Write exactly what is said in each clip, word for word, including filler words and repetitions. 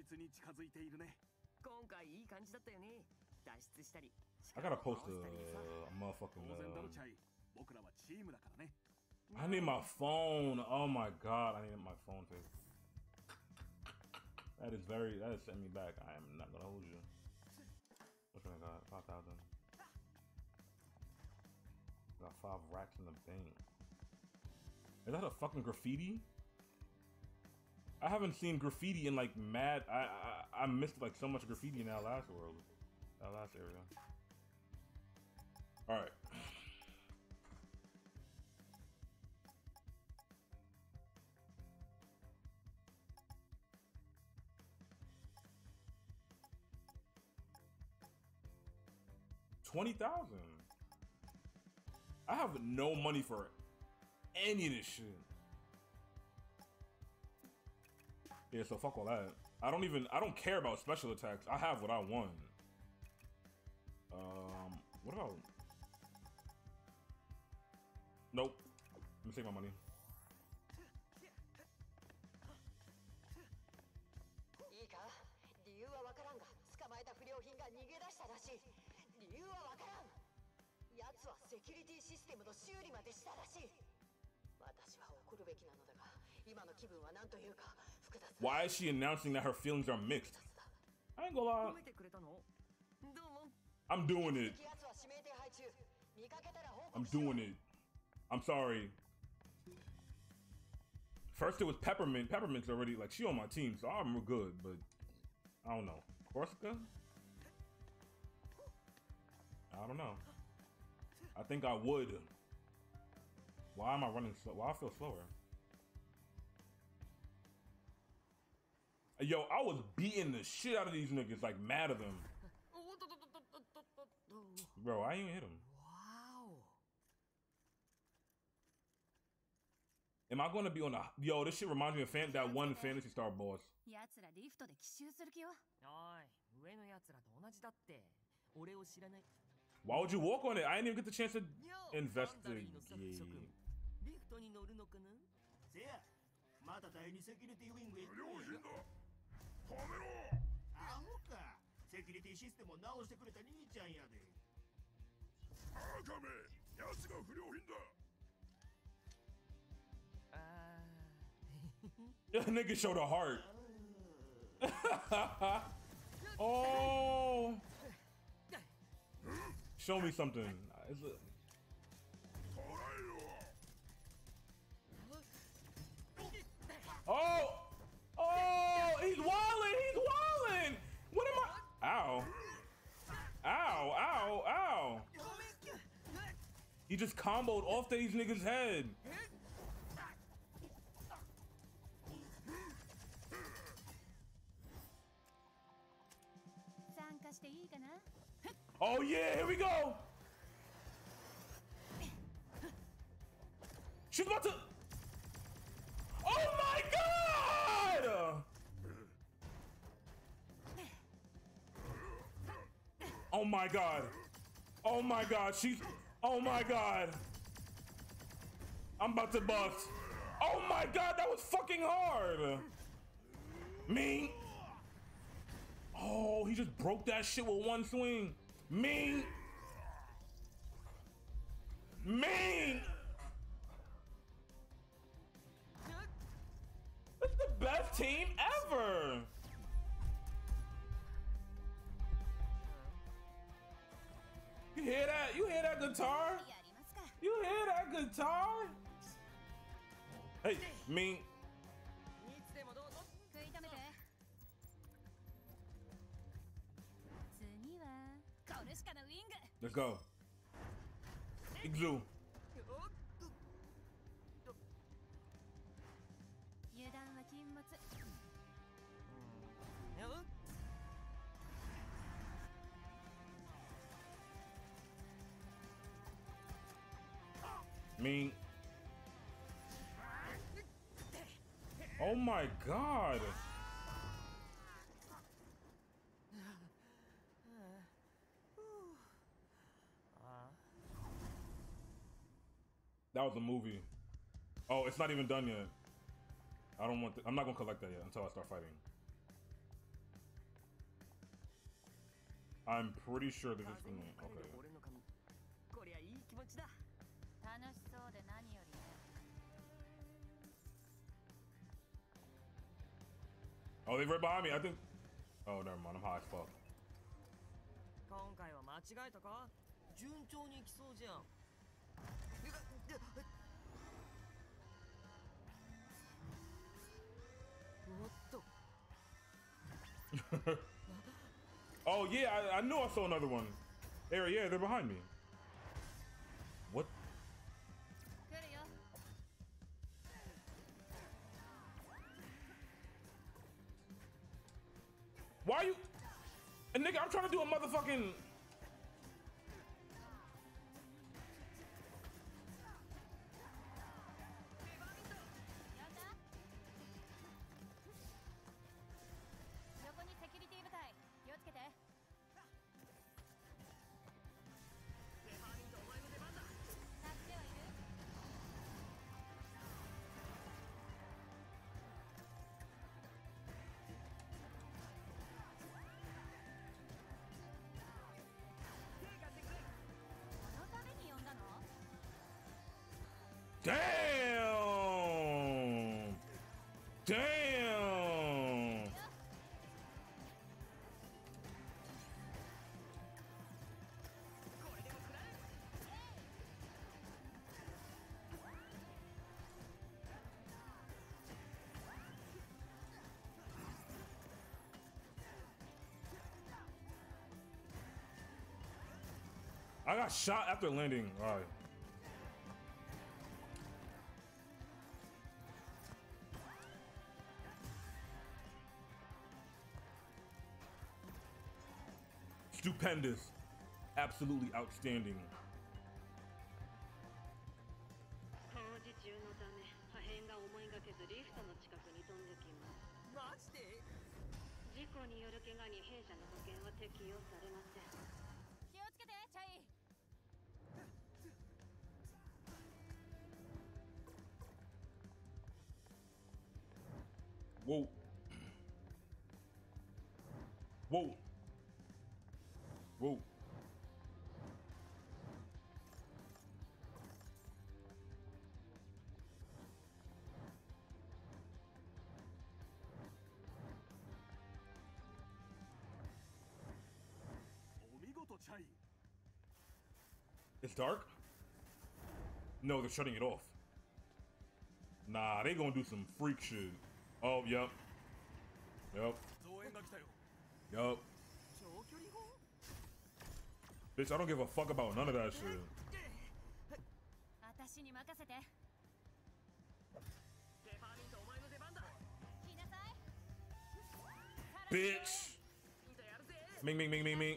実に近づいているね。今回いい感じだったよね。脱出したり。I gotta post a motherfucking.僕らはチームだからね。I need my phone. Oh my god, I need my phone face. That is very. That is setting me back. I am not gonna hold you. Which one I got? Five thousand. Got five racks in the bank. Is that a fucking graffiti? I haven't seen graffiti in like mad. I I, I missed like so much graffiti in that last world, that last area. All right. twenty thousand. I have no money for any of this shit. Yeah, so fuck all that. I don't even, I don't care about special attacks. I have what I want. Um, what about? Nope. Let me save my money. Why is she announcing that her feelings are mixed? I ain't gonna lie. I'm doing it. I'm doing it. I'm sorry. First it was Peppermint. Peppermint's already like she on my team, so I'm good, but I don't know. Korsica? I don't know. I think I would. Why am I running slow? Why I feel slower? Yo, I was beating the shit out of these niggas, like mad at them. Bro, I ain't even hit him. Wow. Am I gonna be on a yo? This shit reminds me of fan, that one Fantasy Star boss. Why would you walk on it? I didn't even get the chance to investigate. That nigga showed a heart. Oh. Show me something. It's a... Oh! Oh! He's wildin'! He's wildin'! What am I? Ow. Ow, ow, ow. He just comboed off these niggas' head. Oh yeah, here we go. She's about to. Oh my god! Oh my god. Oh my god. She's. Oh my god. I'm about to bust. Oh my god, that was fucking hard. Me. Oh, he just broke that shit with one swing. Mean, mean. It's the best team ever. You hear that? You hear that guitar? You hear that guitar? Hey, mean. Let's go. Igloo. Mean. Oh my god. That was a movie. Oh, it's not even done yet. I don't want. The, I'm not gonna collect that yet until I start fighting. I'm pretty sure that it's going to... Okay. Oh, they're right behind me. I think... Oh, never mind. I'm high as fuck. Oh yeah, I, I knew I saw another one. There, yeah, they're behind me. What? Why are you? And nigga, I'm trying to do a motherfucking. Damn! Damn! I got shot after landing. All right. Stupendous. Absolutely outstanding. Whoa. Whoa. Whoa. It's dark? No, they're shutting it off. Nah, they gonna do some freak shit. Oh, yep. Yep. Yep. Bitch, I don't give a fuck about none of that shit. Bitch! Ming, ming, ming, ming, ming.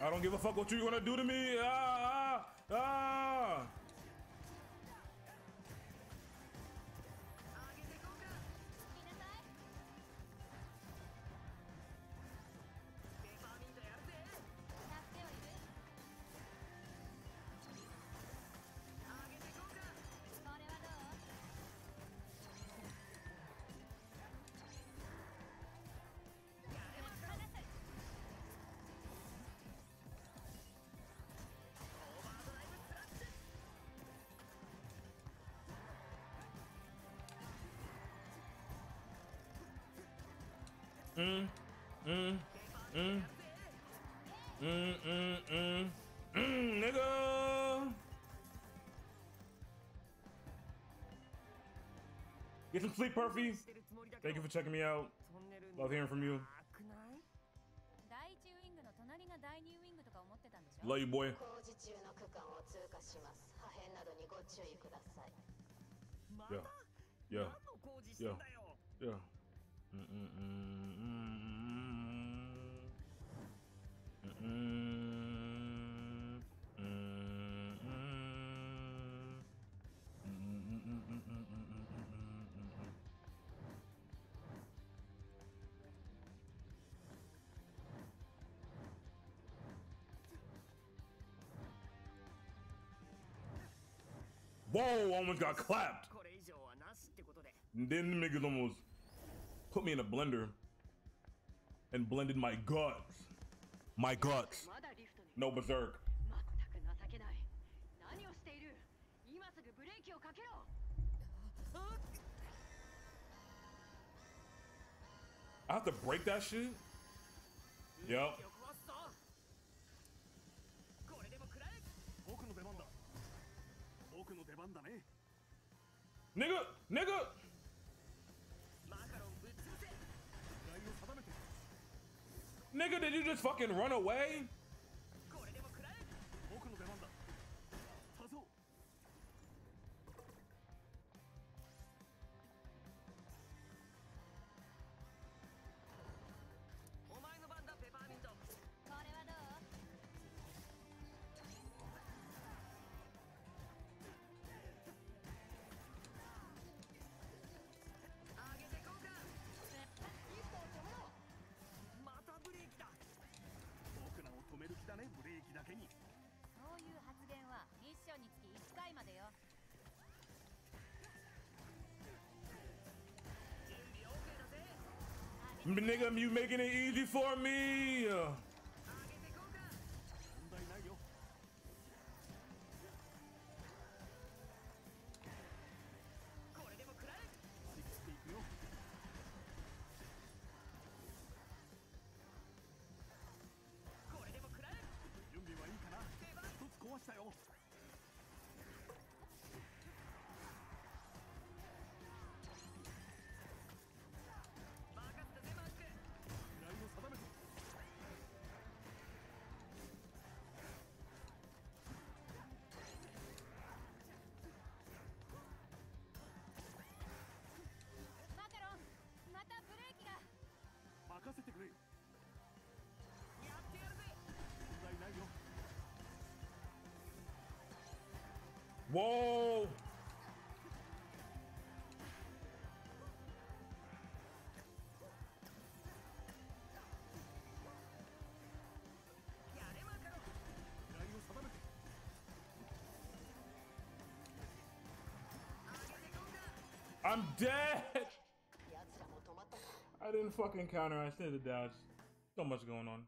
I don't give a fuck what you're gonna do to me. Ah, ah, ah. Mm, mm, mm, mm, mm, mm, mm, nigga. Get some sleep, Perfy. Thank you for checking me out. Love hearing from you. Playboy. Yeah. Yeah. Yeah. Yeah. Mm -mm -mm -mm -mm -mm -mm -mm. Whoa, almost got clapped. Then the niggas almost put me in a blender and blended my guts. My guts. No berserk. I have to break that shit? Yep. Nigga, nigga. Nigga, did you just fucking run away? Nigga, you making it easy for me. Whoa! I'm dead! I didn't fucking counter, I stayed the dash. So much going on.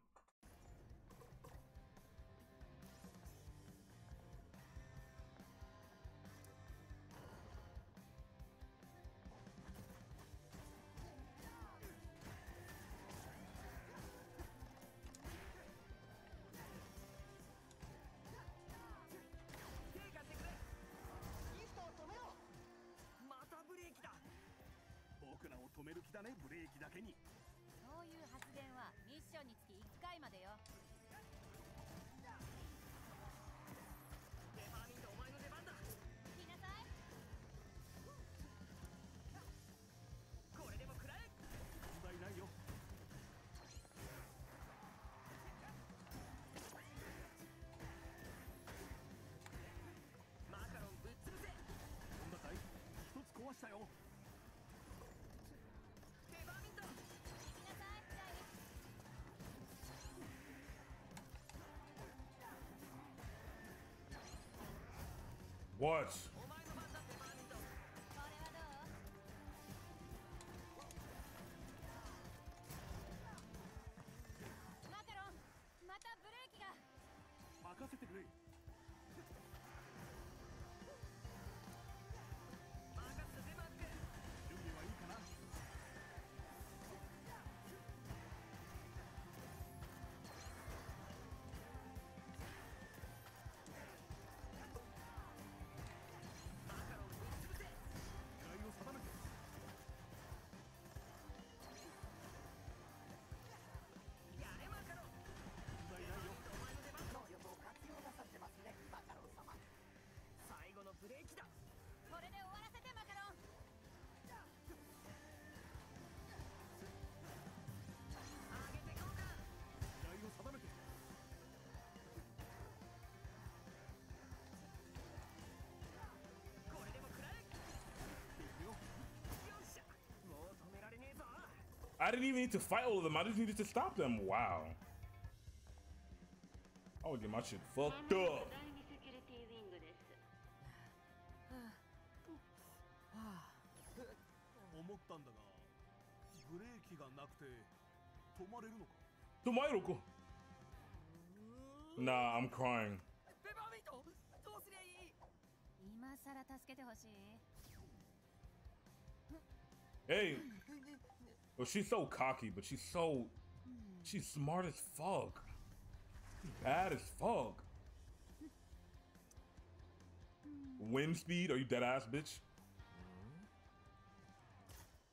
What? I didn't even need to fight all of them. I just needed to stop them. Wow. I would get my shit fucked up. Nah, I'm crying. Hey. Well, she's so cocky, but she's so... She's smart as fuck. She's bad as fuck. Wind speed? Are you dead ass, bitch?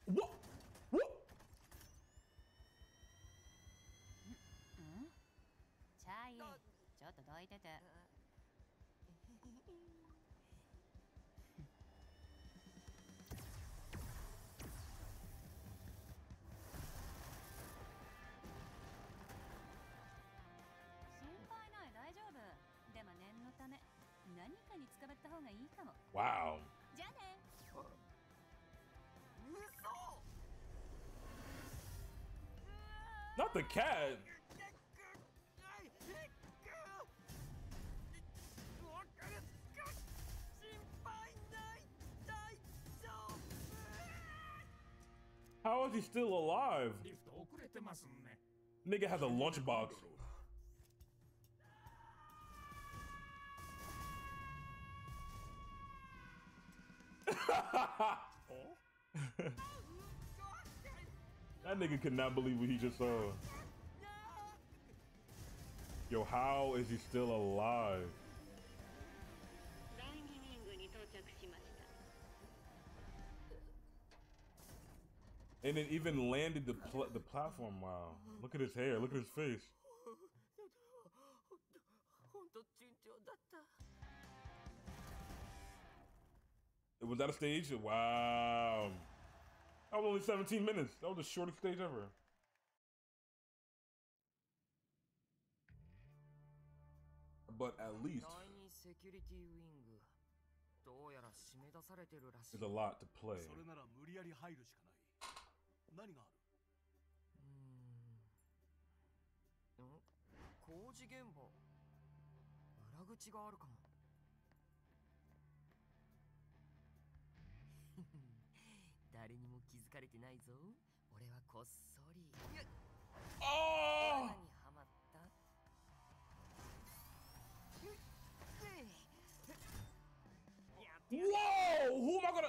What? What? Wow. Not the cat. How is he still alive? Nigga has a lunchbox. That nigga could not believe what he just saw. Yo, how is he still alive? And it even landed the pl the platform. Wow! Look at his hair. Look at his face. Was that a stage? Wow. That was only seventeen minutes. That was the shortest stage ever. But at least there's a lot to play. Oh! Whoa! Who am I gonna?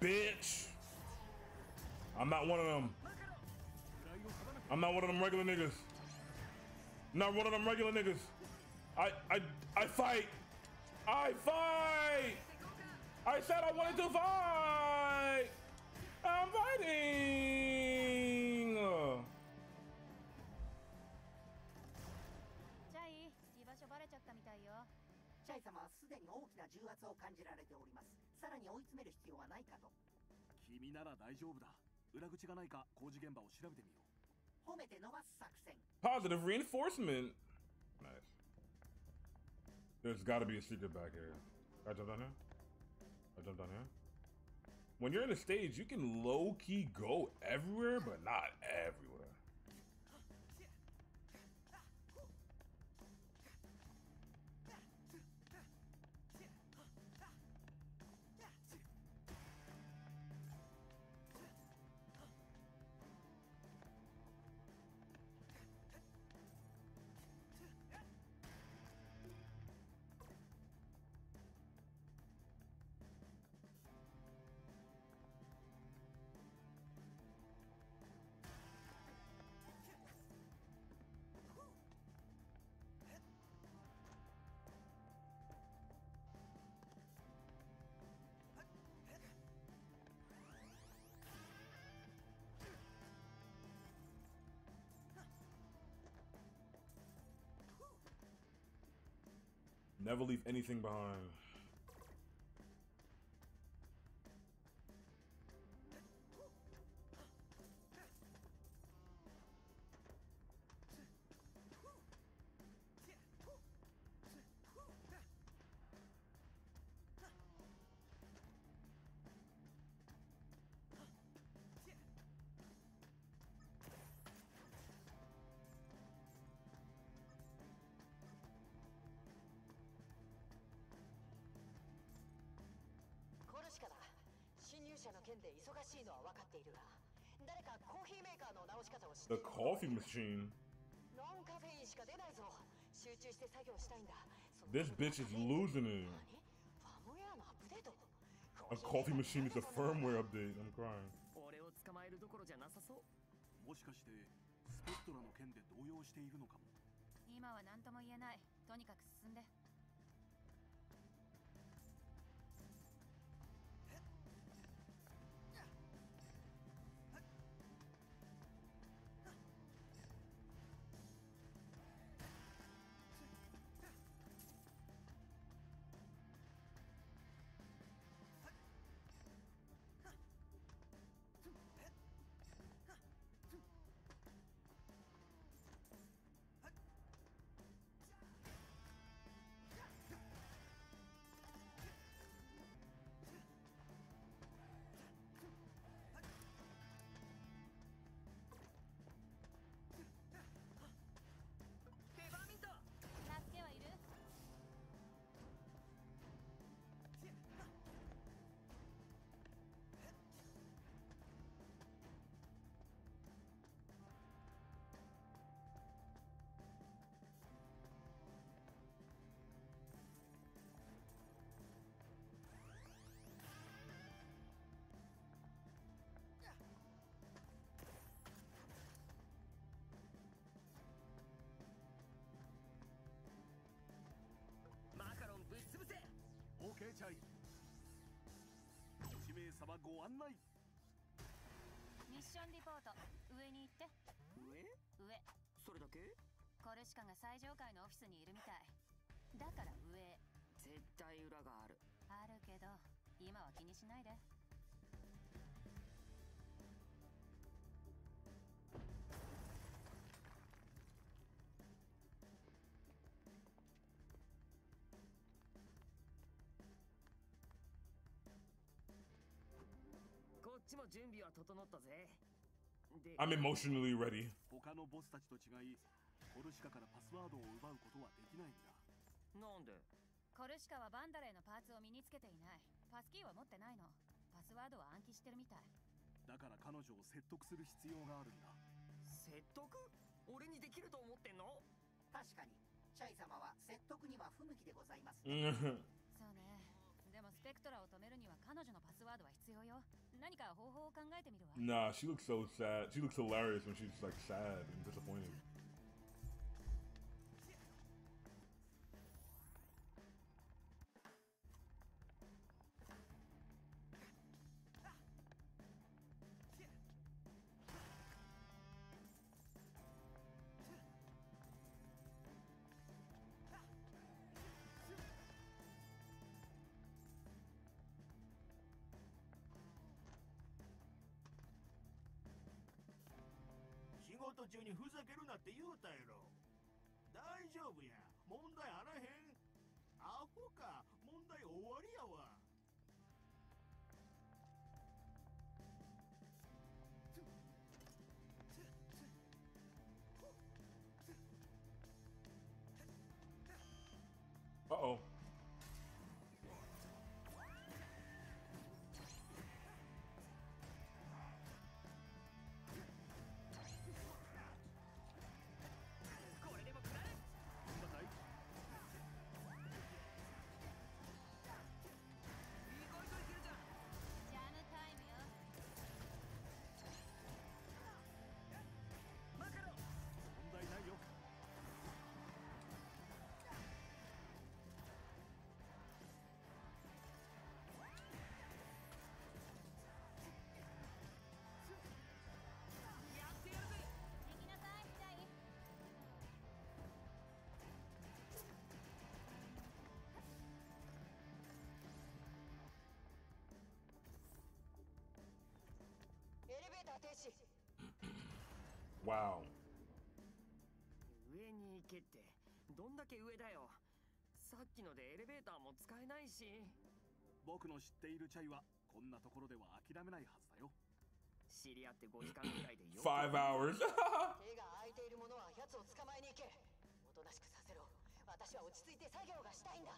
Bitch, I'm not one of them. I'm not one of them regular niggas. Not one of them regular niggas. I, I, I fight. I fight. I said I wanted to fight. I'm fighting. Positive reinforcement. Nice. There's got to be a secret back here. I jumped on here. I jumped on here. When you're in a stage, you can low key go everywhere, but not everywhere. Never leave anything behind. The coffee machine. This bitch is losing it. A coffee machine is a firmware update. I'm crying. I'm emotionally ready. Nah, she looks so sad. She looks hilarious when she's like sad and disappointed. ト中にふざけるなって言うたやろ。大丈夫や、問題あらへん。アホか、問題終わりやわ。Uh-oh. Wow. 上に行けってどんだけ上だよ。さっきのでエレベーターも使えないし。僕の知っているチャイはこんなところでは諦めないはずだよ。知り合ってごじかんくらいでよ。five hours 手が空いているものは奴を捕まえに行け。おとなしくさせろ。私は落ち着いて作業がしたいんだ。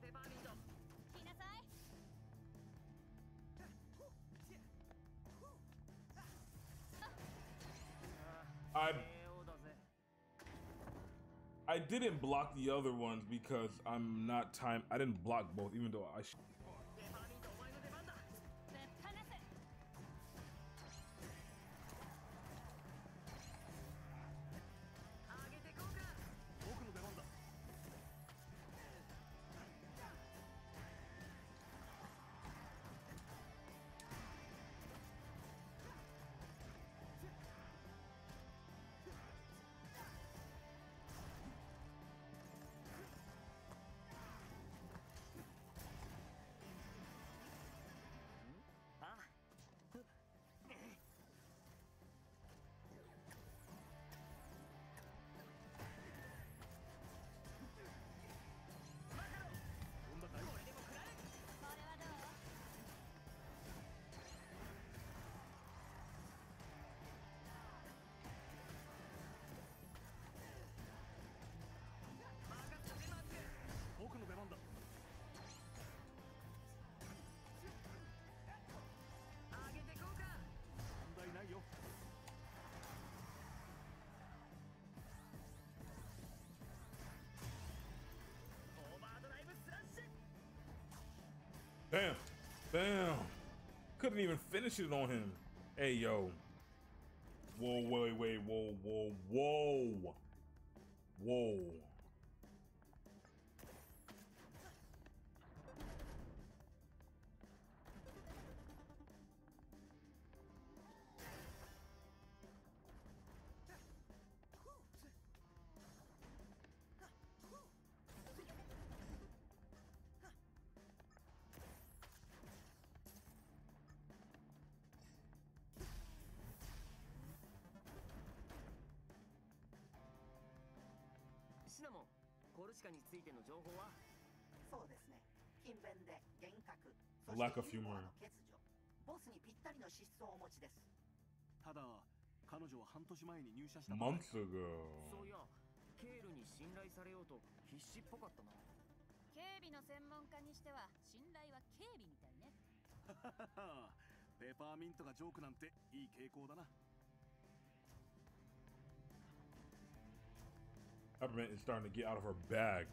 ペパーミント来なさい。I I didn't block the other ones because I'm not time. I didn't block both, even though I. Sh Bam! Bam! Couldn't even finish it on him. Hey, yo. Whoa, wait, wait, whoa, whoa, whoa. Whoa. Lack of humor. ボスにぴったりの資質をお持ちです。ただ彼女は半年前に入社した。months ago。そういや、ケールに信頼されようと必死っぽかったな。警備の専門家にしては信頼は警備みたいね。ペパーミントがジョークなんていい傾向だな。Peppermint is starting to get out of her bag.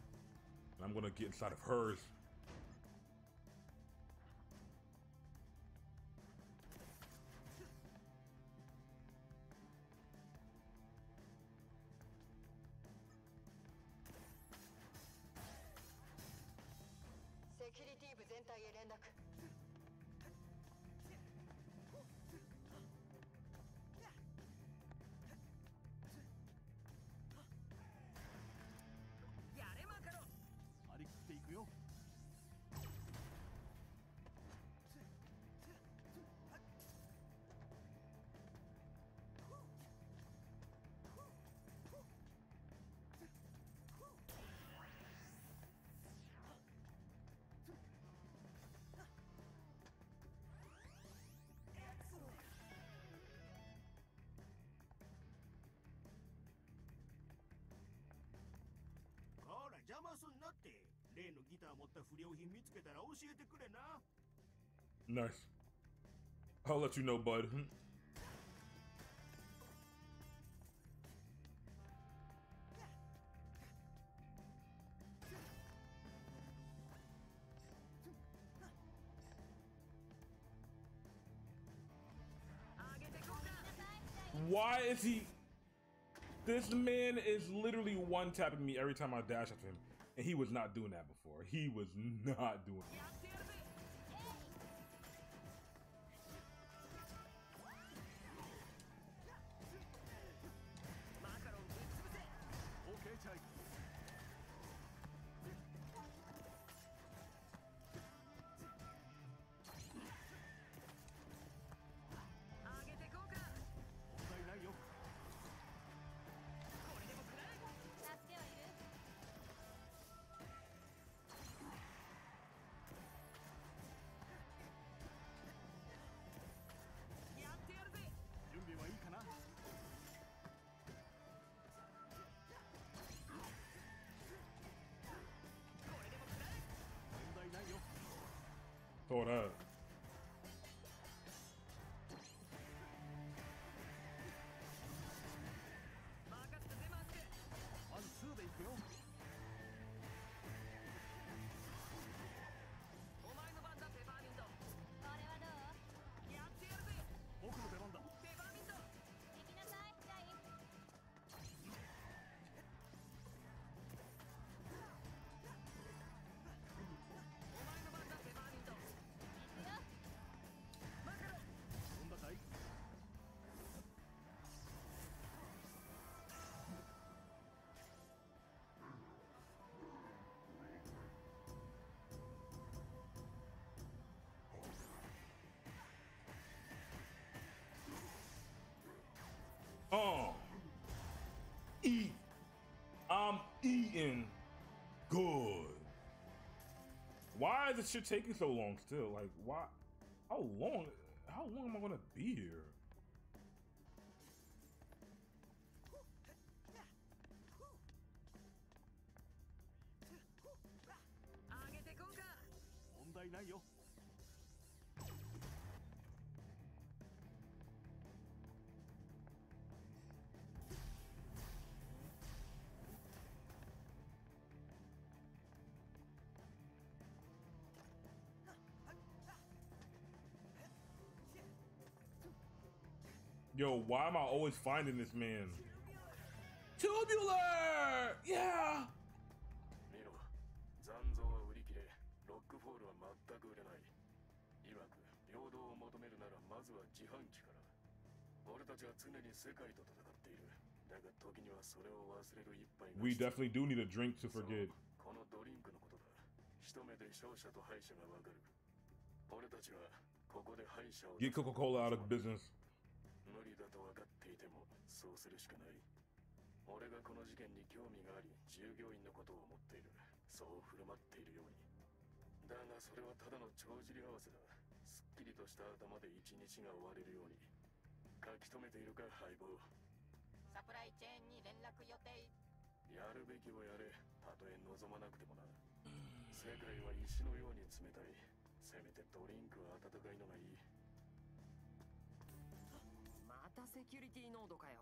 And I'm gonna get inside of hers. Security 部全体へ連絡。ギター持った不良品見つけたら教えてくれな。Nice. I'll let you know, bud. Why is he? This man is literally one tapping me every time I dash at him, and he was not doing that before. He was not doing that. Throw it out. Oh, eat. I'm eating good. Why is this shit taking so long still? Like, why? How long? How long am I gonna be here? Yo, why am I always finding this man? Tubular! Yeah! We definitely do need a drink to forget. Get Coca-Cola out of business. 無理だと分かっていてもそうするしかない。俺がこの事件に興味があり、従業員のことを思っている。そう振る舞っているように。だがそれはただの帳尻合わせだ。すっきりとした頭で一日が終われるように。書き留めているか、ハイボー。サプライチェーンに連絡予定。やるべきをやれ。たとえ望まなくてもな。世界は石のように冷たい。せめてドリンクは温かいのがいい。 またセキュリティ濃度かよ。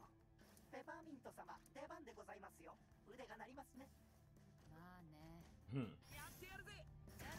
ペパーミント様、出番でございますよ。腕が鳴りますね。まあね。うん。やってやるぜ。じゃ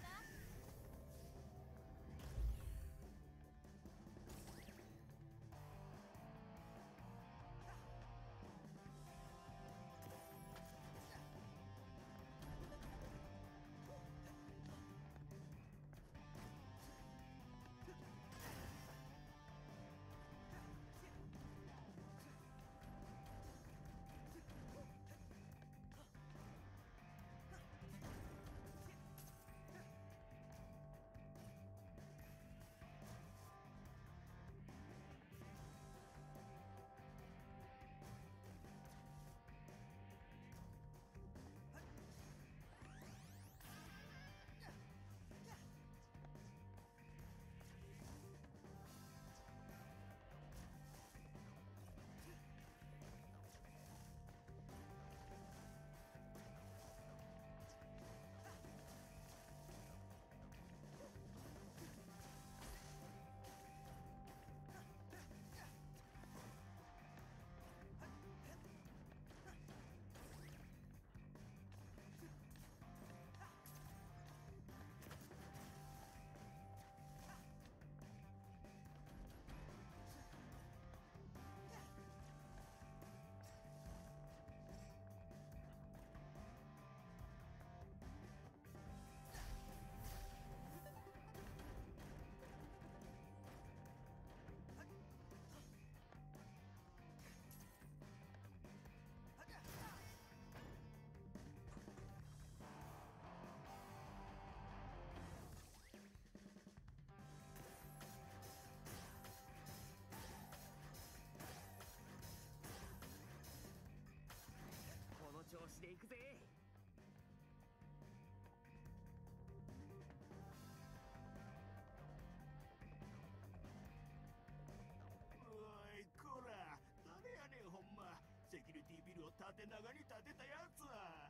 縦長に立てたやつは。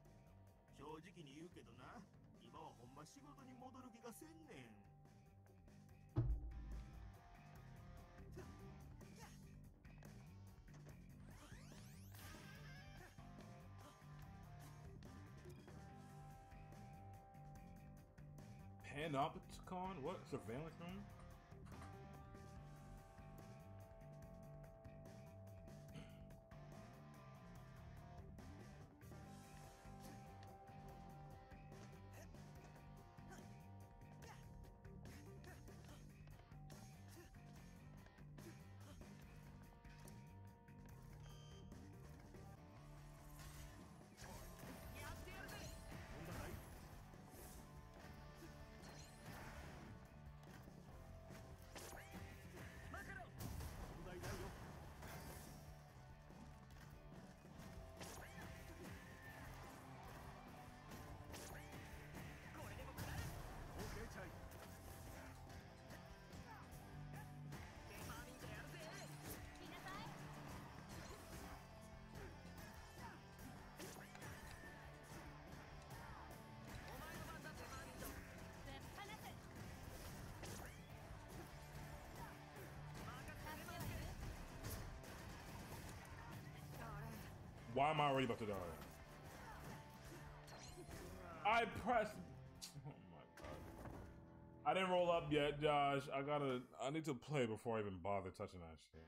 正直に言うけどな、今はほんま仕事に戻る気がせんねん。Panopticon? What? Surveillance room? Why am I already about to die? I pressed. Oh my god! I didn't roll up yet, Josh. I gotta. I need to play before I even bother touching that shit.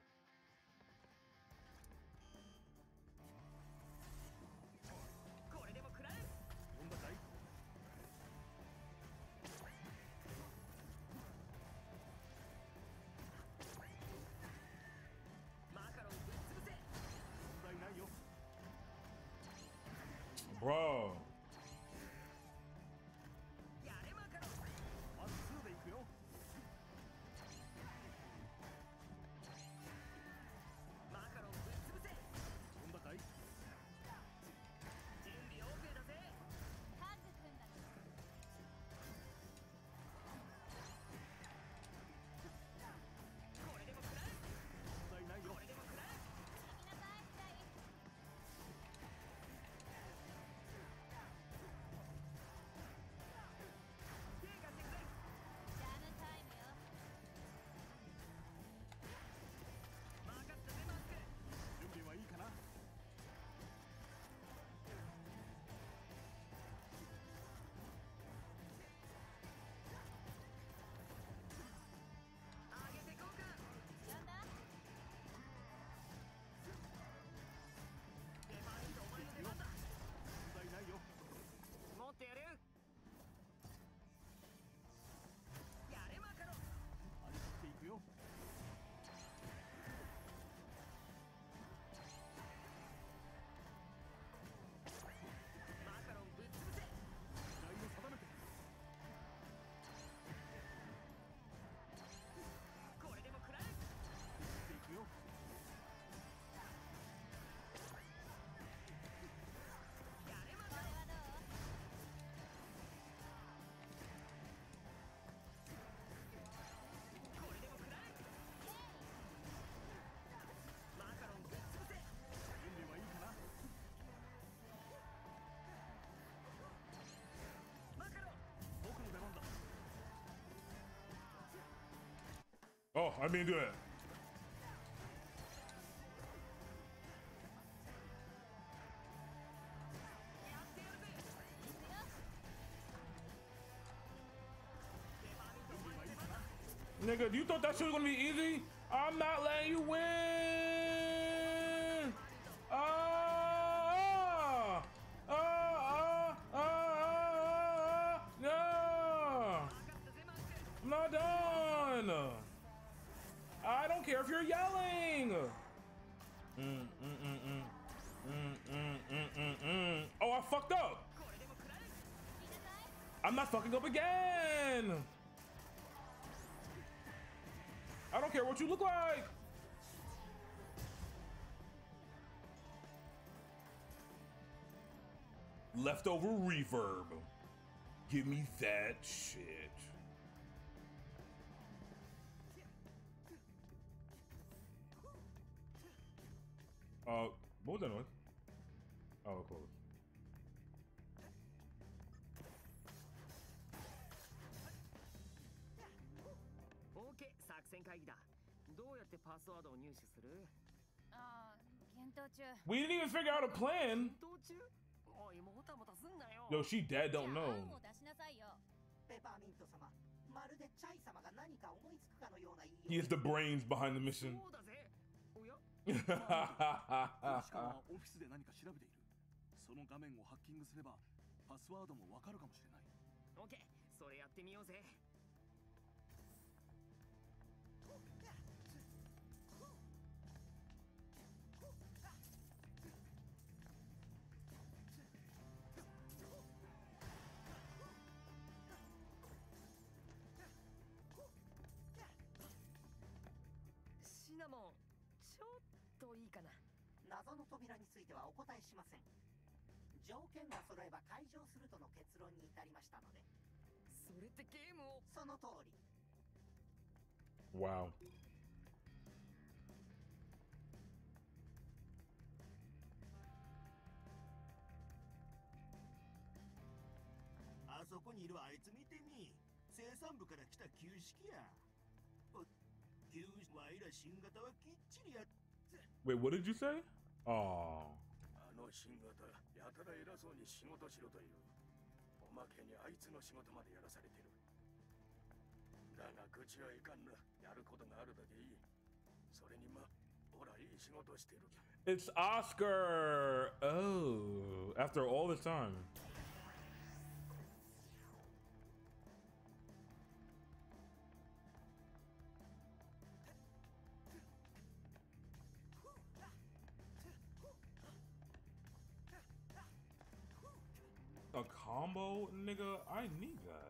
Bro. Oh, I mean, do it. Nigga, you thought that shit was gonna be easy? I'm not letting you win. Ah, ah, ah, ah, ah, no. I'm not done. I don't care if you're yelling. Mm, mm, mm, mm. Mm, mm, mm, mm, mm. Oh, I fucked up. I'm not fucking up again. I don't care what you look like. Leftover reverb. Give me that shit. Uh, what was that noise? Oh, cool. OK, 作戦会議だ。どうやってパスワードを入手する？あ、検討中。We didn't even figure out a plan. 検討中？おい、もたもたすんなよ。No, she dead don't know. 出しなさいよ。ペパーミント様。まるでチャイ様が何か思いつくかのような言いよう。He is the brains behind the mission. そうだぜ。おや。しかもオフィスで何か調べている。その画面をハッキングすればパスワードもわかるかもしれない。OK、それやってみようぜ。シナモン、ちょっといいかな。謎の扉についてはお答えしません。条件が揃えば解錠するとの結論に至りましたので。それってゲームを。その通り。Wow. Ah, so there is a guy. See, he's from the production team. He's from the production team. Wait, what did you say? Oh. That new team is very difficult to do. He's doing his work. だが愚痴はいかんな。やることがあるだけいい。それにま、ほらいい仕事してる。It's Oscar. Oh, after all this time. A combo, nigga. I need that.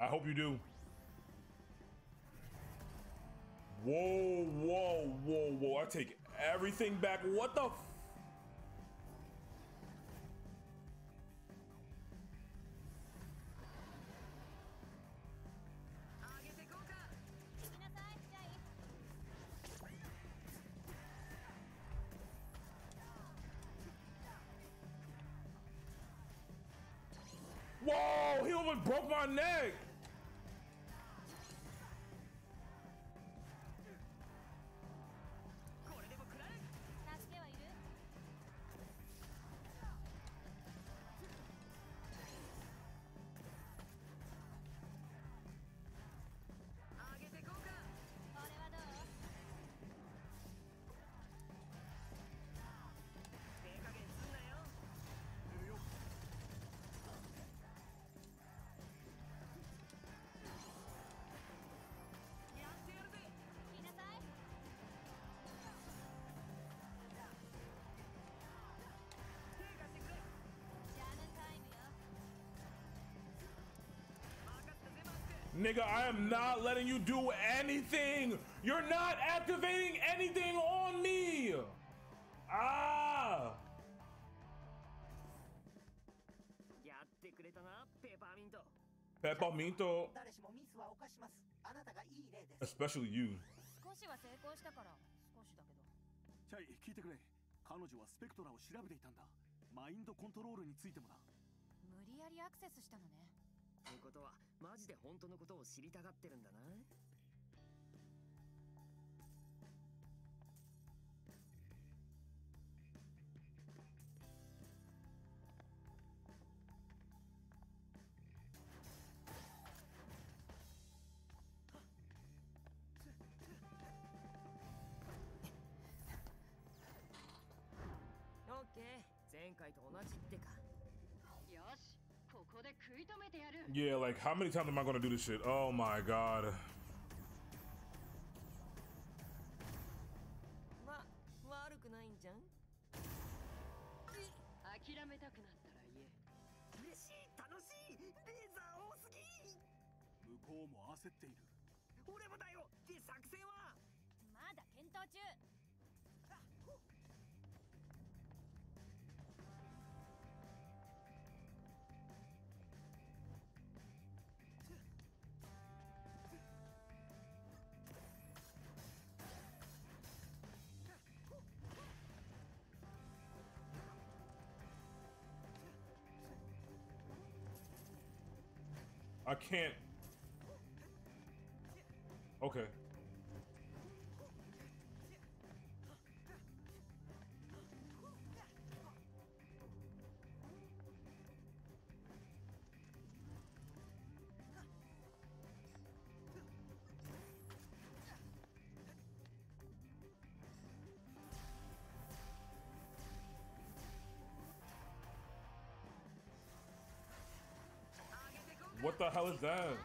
I hope you do. Whoa, whoa, whoa, whoa. I take everything back. What the f- Whoa, he almost broke my neck. Nigga, I am not letting you do anything. You're not activating anything on me. Ah. Peppermint. Especially you. Yeah, like how many times am I gonna do this shit? Oh my god. I can't. Okay. What the hell is that?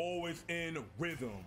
Always in rhythm.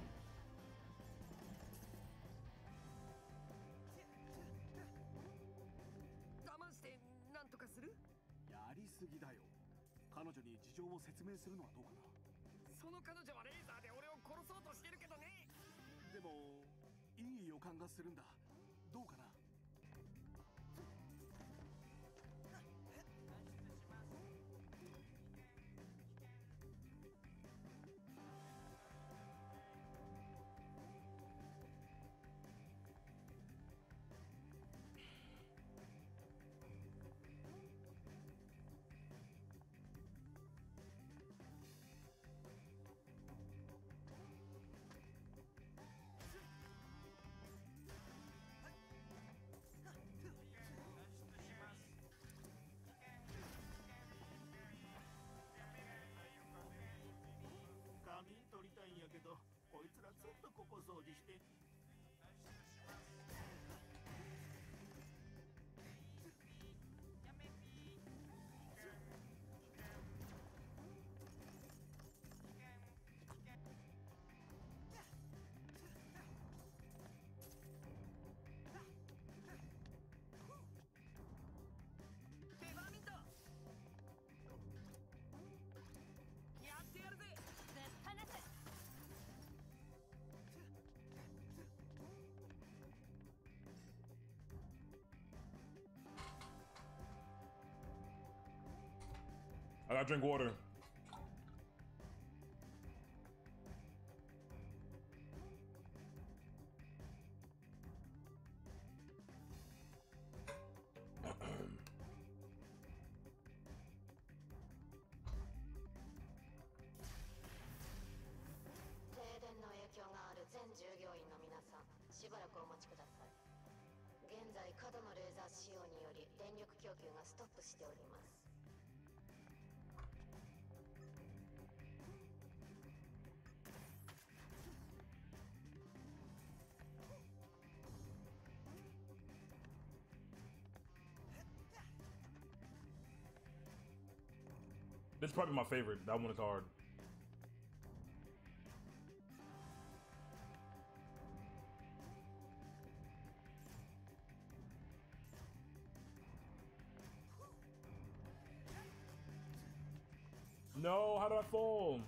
I gotta drink water. 使用により電力供給がストップしております。This is probably my favorite. That one is hard. No, how did I fall?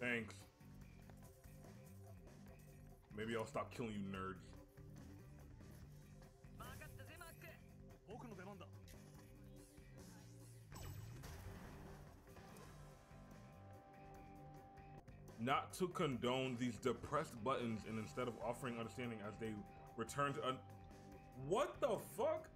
Thanks. Maybe I'll stop killing you nerds. Not to condone these depressed buttons and instead of offering understanding as they return to un- What the fuck?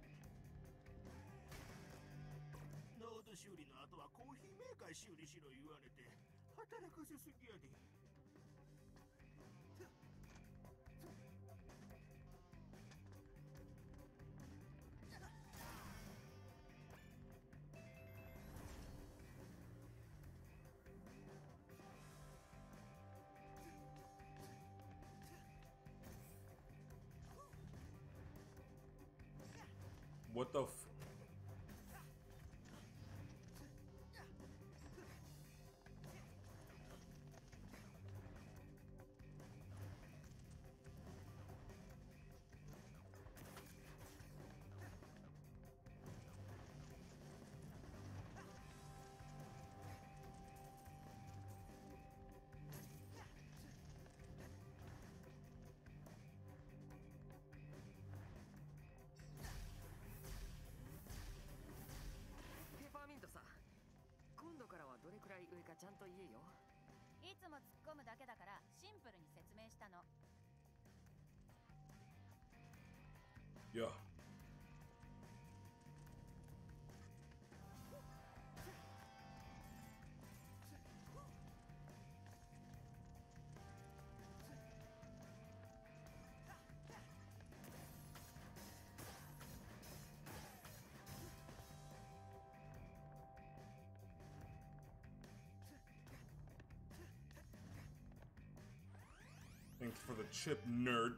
What the f- Yeah. Thanks for the chip, nerd.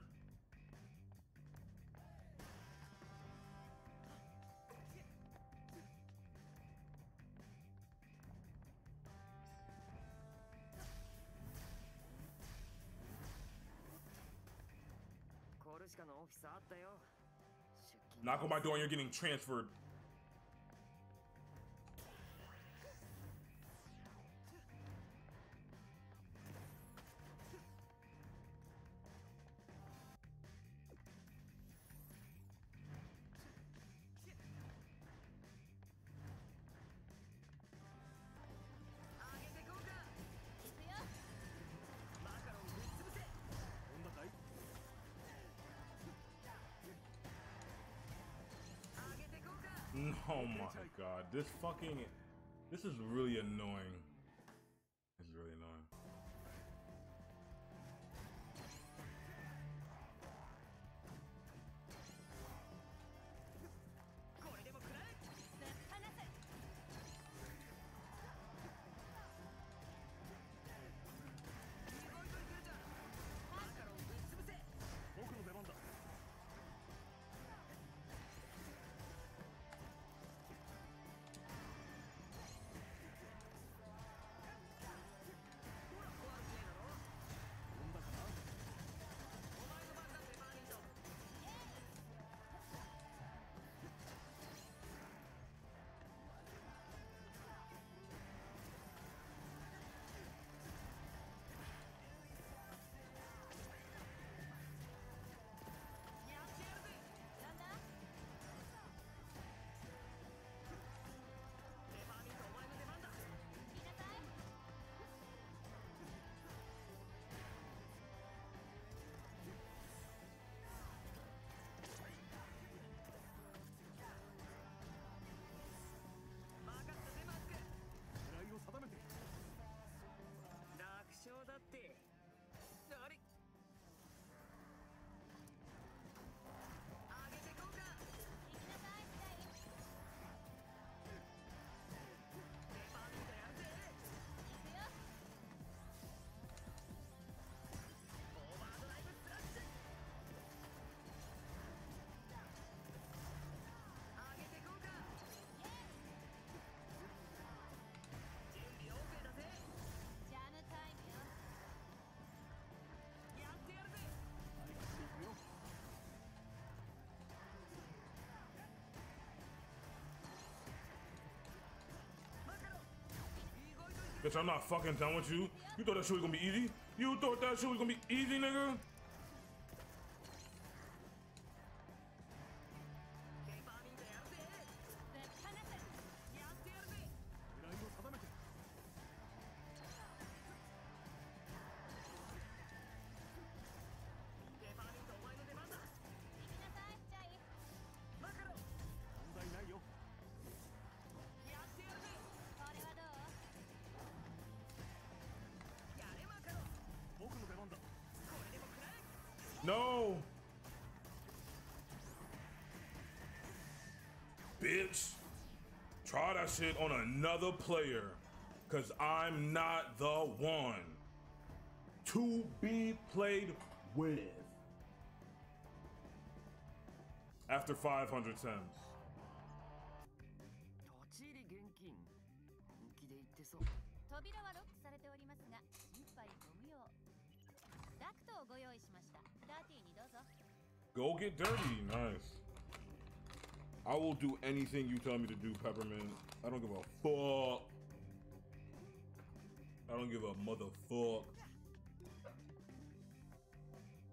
Knock on my door and you're getting transferred. Oh my god, this fucking, this is really annoying. This is really annoying. Bitch, I'm not fucking done with you. You thought that shit was gonna be easy? You thought that shit was gonna be easy, nigga? No! Bitch! Try that shit on another player. Cause I'm not the one to be played with. After five hundred times. Go get dirty, nice. I will do anything you tell me to do, Peppermint. I don't give a fuck. I don't give a motherfuck.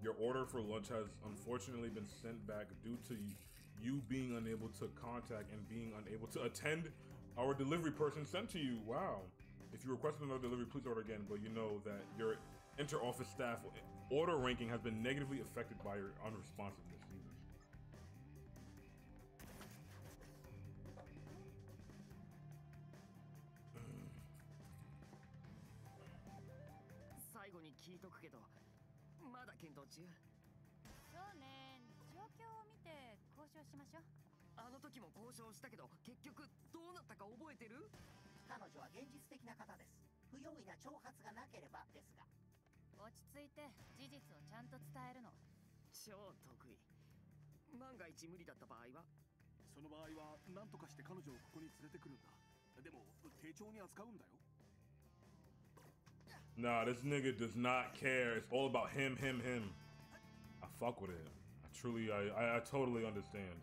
Your order for lunch has unfortunately been sent back due to you being unable to contact and being unable to attend our delivery person sent to you. Wow. If you requested another delivery, please order again, but you know that your inter-office staff order ranking has been negatively affected by your unresponsiveness. 落ち着いて事実をちゃんと伝えるの超得意。万が一無理だった場合は、その場合は何とかして彼女をここに連れてくるんだ。でも丁重に扱うんだよ。 Nah, this nigga does not care. It's all about him, him, him. I fuck with it. I truly, I, I, I totally understand.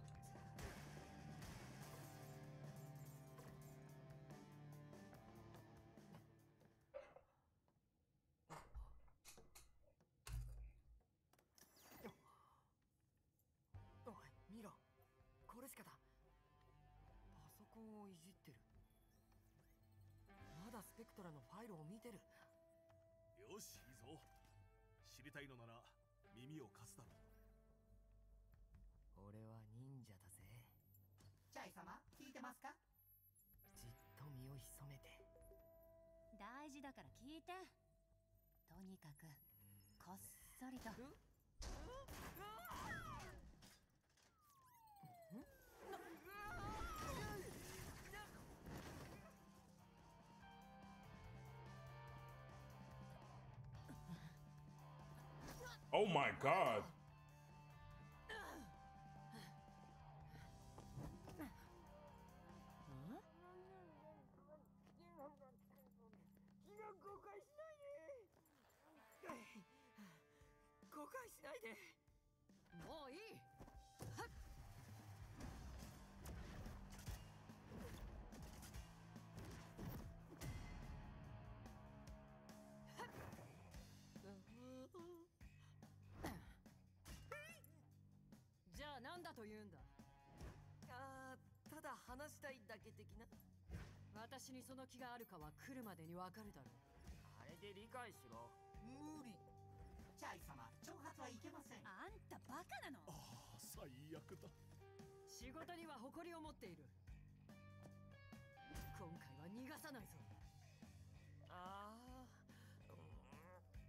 Oh my god.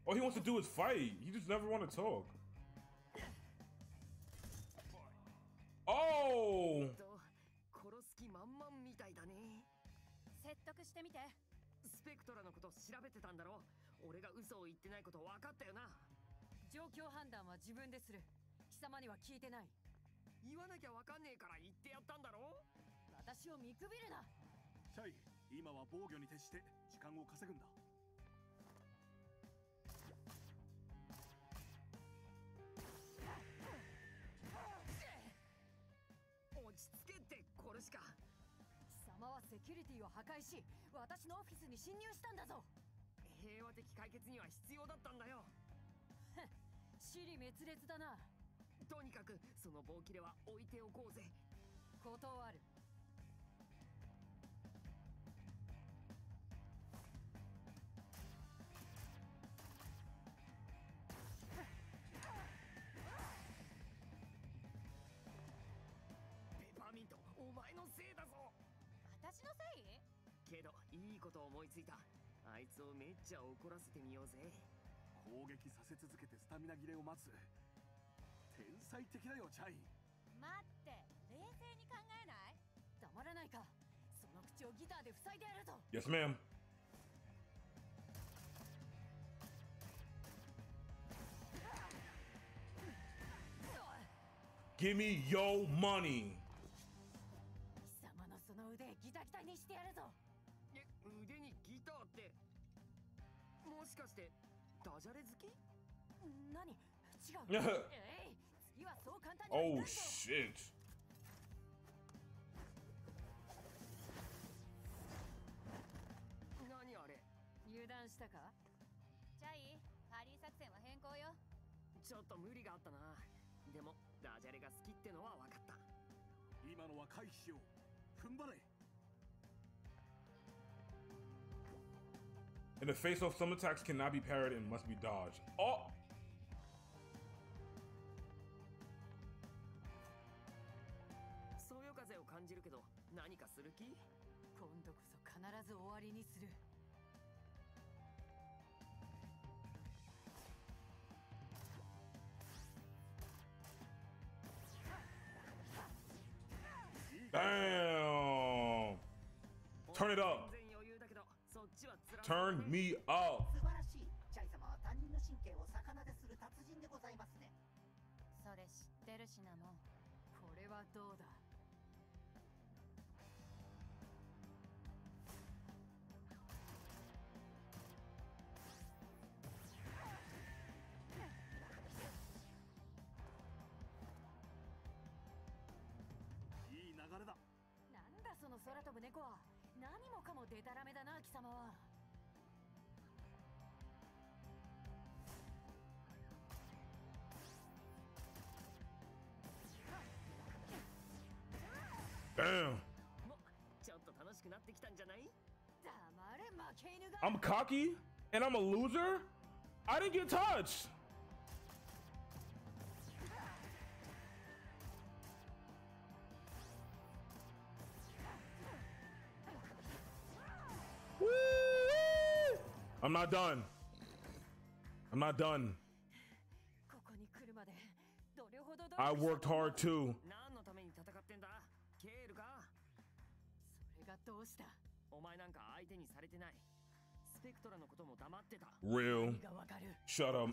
All he wants to do is fight. He just never want to talk. Oh! 説得してみて。スペクトラのこと調べてたんだろう。俺が嘘を言ってないこと分かったよな。状況判断は自分でする。貴様には聞いてない。言わなきゃ分かんねえから言ってやったんだろう。私を見くびるな。シャイ、今は防御に徹して時間を稼ぐんだ。落ち着けてコルシカ。 マはセキュリティを破壊し、私のオフィスに侵入したんだぞ。平和的解決には必要だったんだよ。尻滅裂だな。とにかくその棒切れは置いておこうぜ。断る。ペパーミント、お前のせいだぞ。 私のせい？けどいいこと思いついた。あいつをめっちゃ怒らせてみようぜ。攻撃させ続けてスタミナ切れを待つ。天才的だよチャイ。待って、冷静に考えない？黙らないか。その口をギターで塞いでやるぞ。Yes, ma'am. Give me your money. その腕ギタギタにしてやるぞ。え、腕にギターってもしかしてダジャレ好き？何？違う。えい、次はそう簡単にはいかんぞ。Oh shit. 何あれ？油断したか？チャイ、ハリー作戦は変更よ。ちょっと無理があったな。でもダジャレが好きってのは分かった。今のは回避しよう。 In the face off, some attacks cannot be parried and must be dodged. Oh! Damn! Turn it up. Turn me up. 達人でございますね。それ知ってるしなもん。これはどうだ。いい流れだ。なんだその空飛ぶ猫は。何もかもデタラメだな貴様は。I'm cocky and I'm a loser. I didn't get touched. Woo! I'm not done. I'm not done. I worked hard too. ケールか。それがどうした。お前なんか相手にされてない。スペクトラのことも黙ってた。Real. Shut up.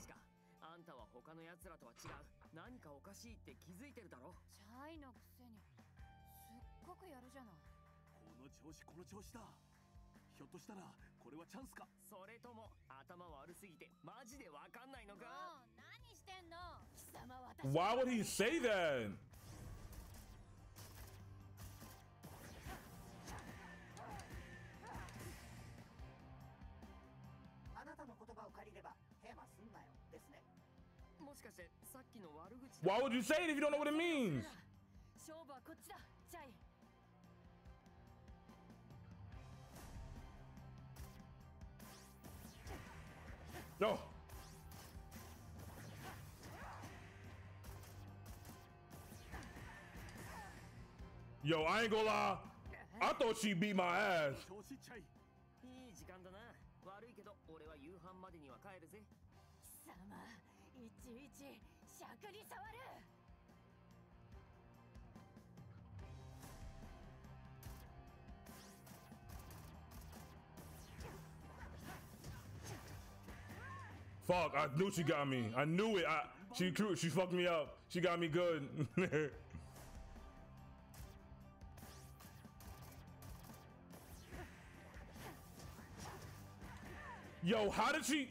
あんたは他の奴らとは違う。何かおかしいって気づいてるだろ。チャイのくせにすっごくやるじゃない。この調子この調子だ。ひょっとしたらこれはチャンスか。それとも頭悪すぎてマジでわかんないのか。何してんの。貴様私。Why would he say that? Why would you say it if you don't know what it means? No. Yo, I ain't gonna lie. I thought she beat my ass. 悪いけど俺は夕飯までには帰るぜ。貴様、いちいち尺に触る。Fuck, I knew she got me. I knew it. I, she she fucked me up. She got me good. Yo, how did she?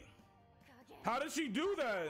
How did she do that?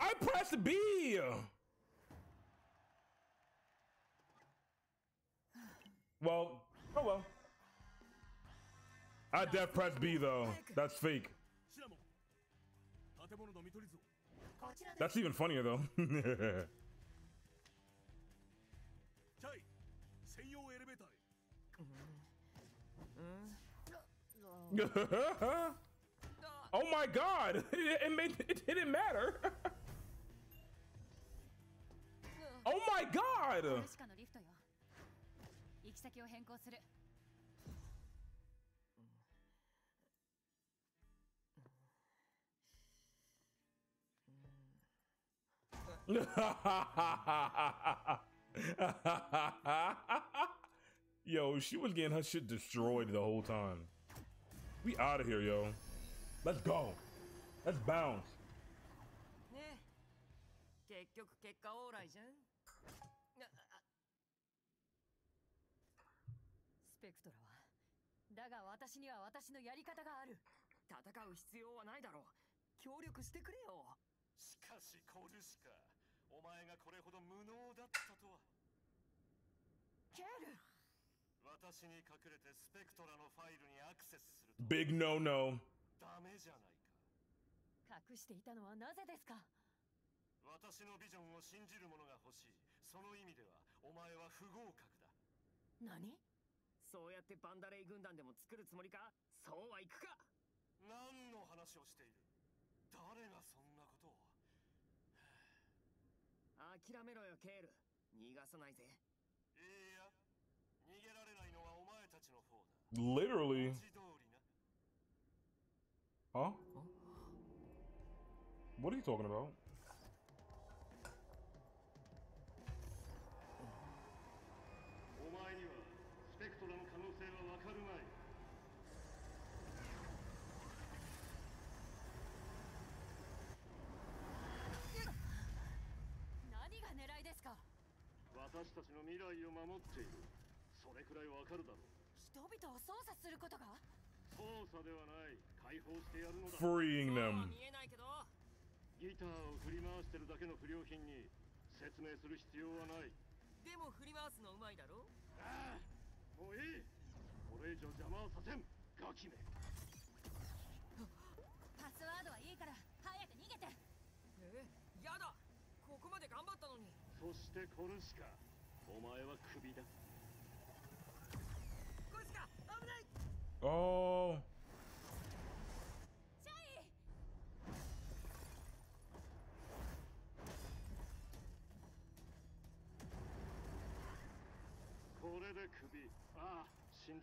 I pressed B. Well, oh well. I def pressed B though. That's fake. That's even funnier though. Oh my God! It, it made it didn't matter. Oh my God! Yo, she was getting her shit destroyed the whole time. We out of here, yo. Let's go. Let's bounce. Big no no. ダメじゃないか。隠していたのはなぜですか。私のビジョンを信じる者が欲しい。その意味ではお前は不合格だ。何？そうやってバンダレイ軍団でも作るつもりか。そうはいくか。何の話をしている。誰がそんな諦めろよケール。逃がさないぜ。いや、逃げられないのはお前たちの方だ。Literally. Huh? What are you talking about? Freeing them. Oh.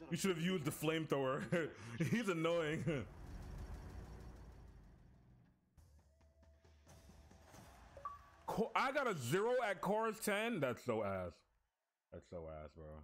You should have used the flamethrower. He's annoying. I got a zero at chorus ten. That's so ass. That's so ass, bro.